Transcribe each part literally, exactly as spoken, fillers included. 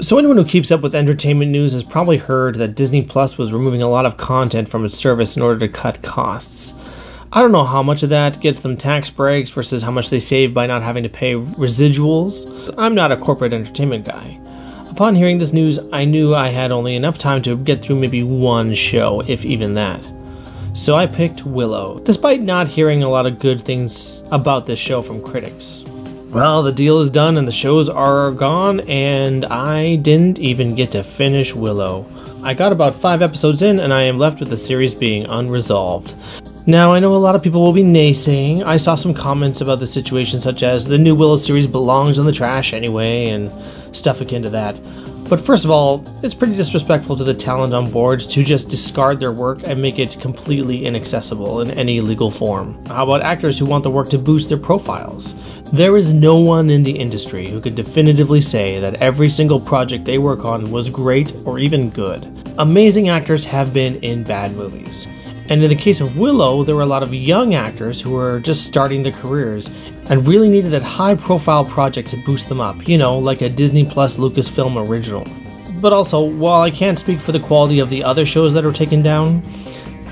So anyone who keeps up with entertainment news has probably heard that Disney Plus was removing a lot of content from its service in order to cut costs. I don't know how much of that gets them tax breaks versus how much they save by not having to pay residuals. I'm not a corporate entertainment guy. Upon hearing this news, I knew I had only enough time to get through maybe one show, if even that. So I picked Willow, despite not hearing a lot of good things about this show from critics. Well, the deal is done and the shows are gone, and I didn't even get to finish Willow. I got about five episodes in and I am left with the series being unresolved. Now, I know a lot of people will be naysaying. I saw some comments about the situation such as, the new Willow series belongs in the trash anyway, and stuff akin to that. But first of all, it's pretty disrespectful to the talent on board to just discard their work and make it completely inaccessible in any legal form. How about actors who want the work to boost their profiles? There is no one in the industry who could definitively say that every single project they work on was great or even good. Amazing actors have been in bad movies. And in the case of Willow, there were a lot of young actors who were just starting their careers and really needed that high-profile project to boost them up, you know, like a Disney Plus Lucasfilm original. But also, while I can't speak for the quality of the other shows that were taken down,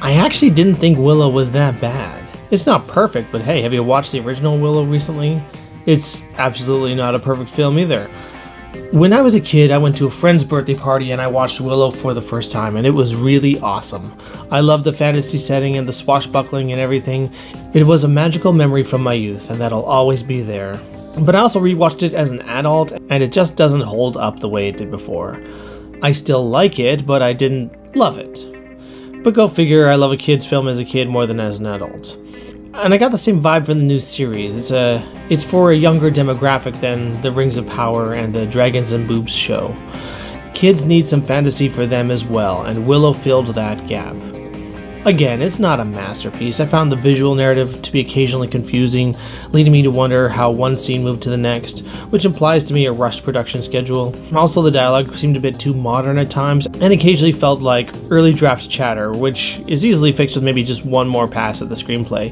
I actually didn't think Willow was that bad. It's not perfect, but hey, have you watched the original Willow recently? It's absolutely not a perfect film either. When I was a kid, I went to a friend's birthday party and I watched Willow for the first time, and it was really awesome. I loved the fantasy setting and the swashbuckling and everything. It was a magical memory from my youth, and that'll always be there. But I also rewatched it as an adult, and it just doesn't hold up the way it did before. I still like it, but I didn't love it. But go figure, I love a kid's film as a kid more than as an adult. And I got the same vibe from the new series. It's a, it's for a younger demographic than The Rings of Power and the Dragons and Boobs show. Kids need some fantasy for them as well, and Willow filled that gap. Again, it's not a masterpiece. I found the visual narrative to be occasionally confusing, leading me to wonder how one scene moved to the next, which implies to me a rushed production schedule. Also, the dialogue seemed a bit too modern at times, and occasionally felt like early draft chatter, which is easily fixed with maybe just one more pass at the screenplay.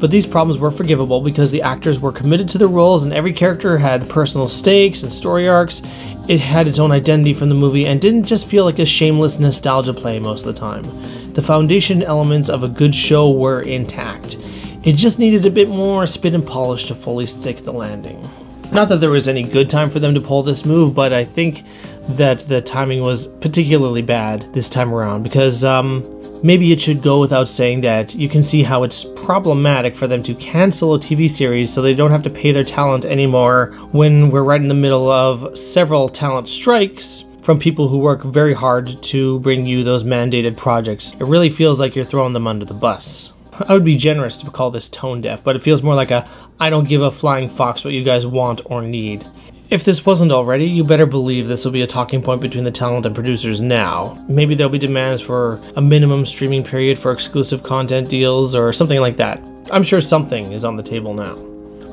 But these problems were forgivable because the actors were committed to their roles and every character had personal stakes and story arcs. It had its own identity from the movie and didn't just feel like a shameless nostalgia play most of the time. The foundation elements of a good show were intact. It just needed a bit more spit and polish to fully stick the landing. Not that there was any good time for them to pull this move, but I think that the timing was particularly bad this time around because, um... maybe it should go without saying that you can see how it's problematic for them to cancel a T V series so they don't have to pay their talent anymore when we're right in the middle of several talent strikes from people who work very hard to bring you those mandated projects. It really feels like you're throwing them under the bus. I would be generous to call this tone deaf, but it feels more like a I don't give a flying fox what you guys want or need. If this wasn't already, you better believe this will be a talking point between the talent and producers now. Maybe there'll be demands for a minimum streaming period for exclusive content deals or something like that. I'm sure something is on the table now.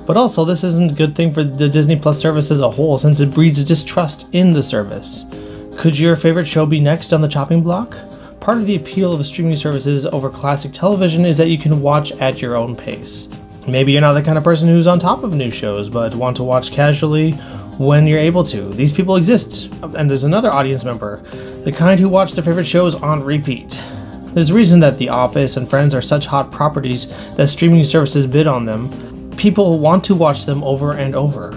But also, this isn't a good thing for the Disney Plus service as a whole since it breeds distrust in the service. Could your favorite show be next on the chopping block? Part of the appeal of streaming services over classic television is that you can watch at your own pace. Maybe you're not the kind of person who's on top of new shows, but want to watch casually when you're able to. These people exist. And there's another audience member, the kind who watch their favorite shows on repeat. There's a reason that The Office and Friends are such hot properties that streaming services bid on them. People want to watch them over and over.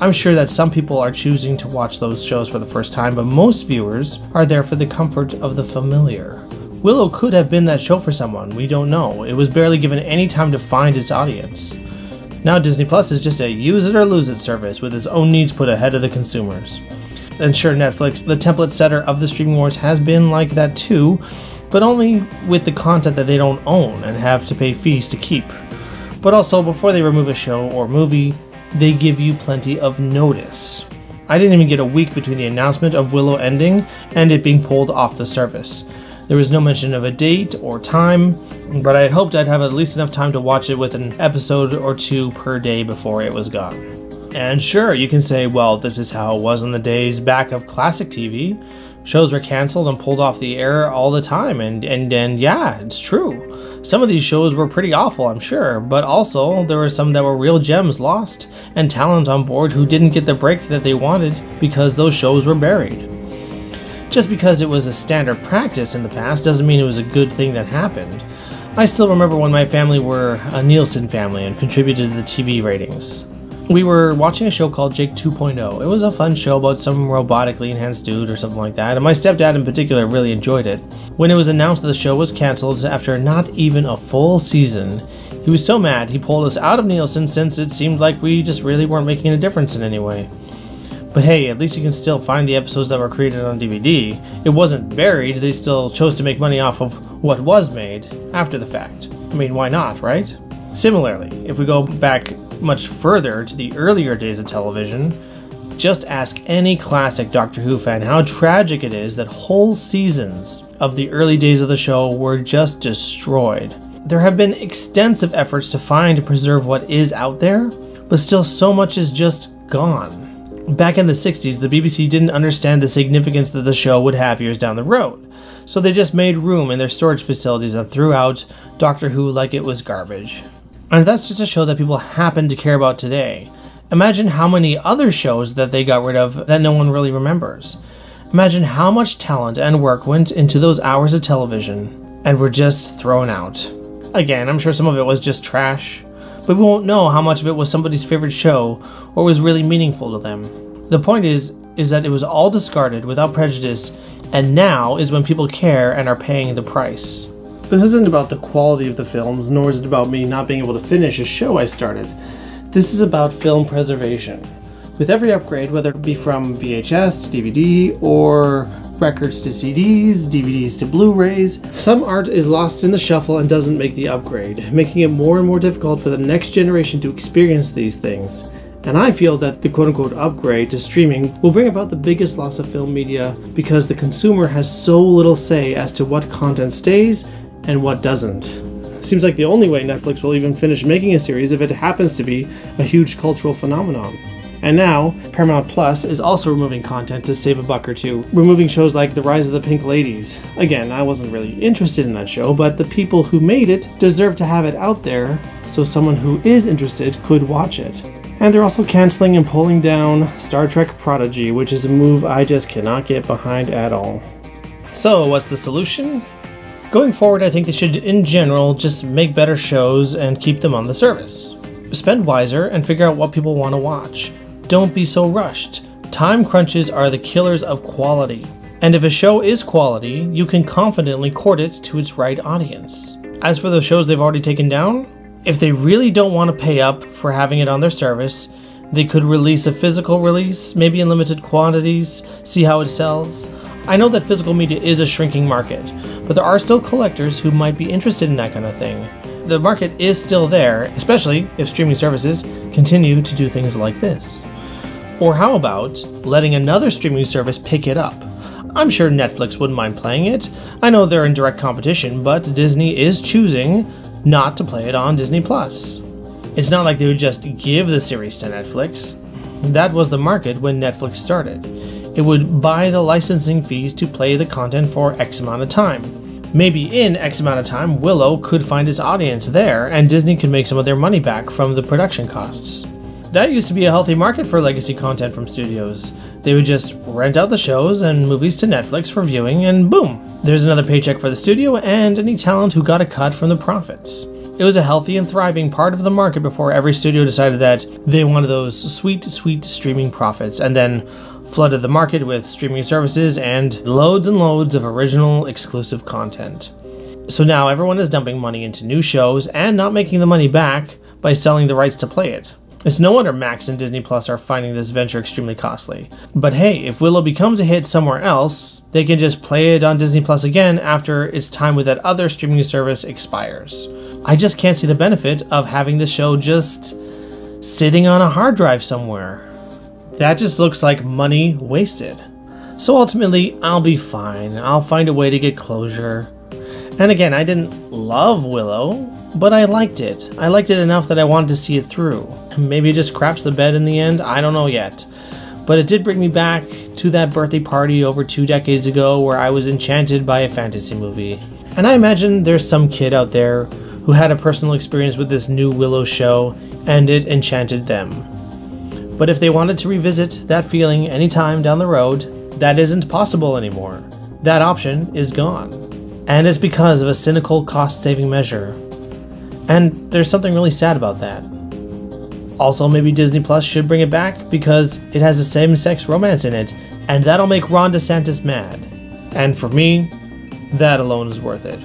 I'm sure that some people are choosing to watch those shows for the first time, but most viewers are there for the comfort of the familiar. Willow could have been that show for someone, we don't know. It was barely given any time to find its audience. Now Disney Plus is just a use it or lose it service with its own needs put ahead of the consumers. And sure, Netflix, the template setter of the streaming wars, has been like that too, but only with the content that they don't own and have to pay fees to keep. But also, before they remove a show or movie, they give you plenty of notice. I didn't even get a week between the announcement of Willow ending and it being pulled off the service. There was no mention of a date or time, but I had hoped I'd have at least enough time to watch it with an episode or two per day before it was gone. And sure, you can say, well, this is how it was in the days back of classic T V. Shows were canceled and pulled off the air all the time, and, and, and yeah, it's true. Some of these shows were pretty awful, I'm sure, but also there were some that were real gems lost and talent on board who didn't get the break that they wanted because those shows were buried. Just because it was a standard practice in the past doesn't mean it was a good thing that happened. I still remember when my family were a Nielsen family and contributed to the T V ratings. We were watching a show called Jake two point oh. It was a fun show about some robotically enhanced dude or something like that, and my stepdad in particular really enjoyed it. When it was announced that the show was cancelled after not even a full season, he was so mad he pulled us out of Nielsen since it seemed like we just really weren't making a difference in any way. But hey, at least you can still find the episodes that were created on D V D. It wasn't buried, they still chose to make money off of what was made after the fact. I mean, why not, right? Similarly, if we go back much further to the earlier days of television, just ask any classic Doctor Who fan how tragic it is that whole seasons of the early days of the show were just destroyed. There have been extensive efforts to find and preserve what is out there, but still so much is just gone. Back in the sixties, the B B C didn't understand the significance that the show would have years down the road, so they just made room in their storage facilities and threw out Doctor Who like it was garbage. And that's just a show that people happen to care about today. Imagine how many other shows that they got rid of that no one really remembers. Imagine how much talent and work went into those hours of television and were just thrown out. Again, I'm sure some of it was just trash, but we won't know how much of it was somebody's favorite show or was really meaningful to them. The point is, is that it was all discarded without prejudice, and now is when people care and are paying the price. This isn't about the quality of the films, nor is it about me not being able to finish a show I started. This is about film preservation. With every upgrade, whether it be from V H S to D V D, or records to C Ds, D V Ds to Blu-rays, some art is lost in the shuffle and doesn't make the upgrade, making it more and more difficult for the next generation to experience these things. And I feel that the quote-unquote upgrade to streaming will bring about the biggest loss of film media because the consumer has so little say as to what content stays and what doesn't. Seems like the only way Netflix will even finish making a series if it happens to be a huge cultural phenomenon. And now, Paramount Plus is also removing content to save a buck or two, removing shows like The Rise of the Pink Ladies. Again, I wasn't really interested in that show, but the people who made it deserve to have it out there so someone who is interested could watch it. And they're also canceling and pulling down Star Trek Prodigy, which is a move I just cannot get behind at all. So, what's the solution? Going forward, I think they should, in general, just make better shows and keep them on the service. Spend wiser and figure out what people want to watch. Don't be so rushed. Time crunches are the killers of quality. And if a show is quality, you can confidently court it to its right audience. As for the shows they've already taken down, if they really don't want to pay up for having it on their service, they could release a physical release, maybe in limited quantities, see how it sells. I know that physical media is a shrinking market, but there are still collectors who might be interested in that kind of thing. The market is still there, especially if streaming services continue to do things like this. Or how about letting another streaming service pick it up? I'm sure Netflix wouldn't mind playing it. I know they're in direct competition, but Disney is choosing not to play it on Disney Plus. It's not like they would just give the series to Netflix. That was the market when Netflix started. It would buy the licensing fees to play the content for X amount of time. Maybe in X amount of time, Willow could find its audience there, and Disney could make some of their money back from the production costs. That used to be a healthy market for legacy content from studios. They would just rent out the shows and movies to Netflix for viewing, and boom! There's another paycheck for the studio and any talent who got a cut from the profits. It was a healthy and thriving part of the market before every studio decided that they wanted those sweet, sweet streaming profits, and then flooded the market with streaming services and loads and loads of original exclusive content. So now everyone is dumping money into new shows and not making the money back by selling the rights to play it. It's no wonder Max and Disney Plus are finding this venture extremely costly. But hey, if Willow becomes a hit somewhere else, they can just play it on Disney Plus again after its time with that other streaming service expires. I just can't see the benefit of having the show just sitting on a hard drive somewhere. That just looks like money wasted. So ultimately, I'll be fine. I'll find a way to get closure. And again, I didn't love Willow, but I liked it. I liked it enough that I wanted to see it through. Maybe it just craps the bed in the end, I don't know yet. But it did bring me back to that birthday party over two decades ago where I was enchanted by a fantasy movie. And I imagine there's some kid out there who had a personal experience with this new Willow show and it enchanted them. But if they wanted to revisit that feeling anytime down the road, that isn't possible anymore. That option is gone. And it's because of a cynical cost-saving measure. And there's something really sad about that. Also, maybe Disney Plus should bring it back because it has the same-sex romance in it, and that'll make Ron DeSantis mad. And for me, that alone is worth it.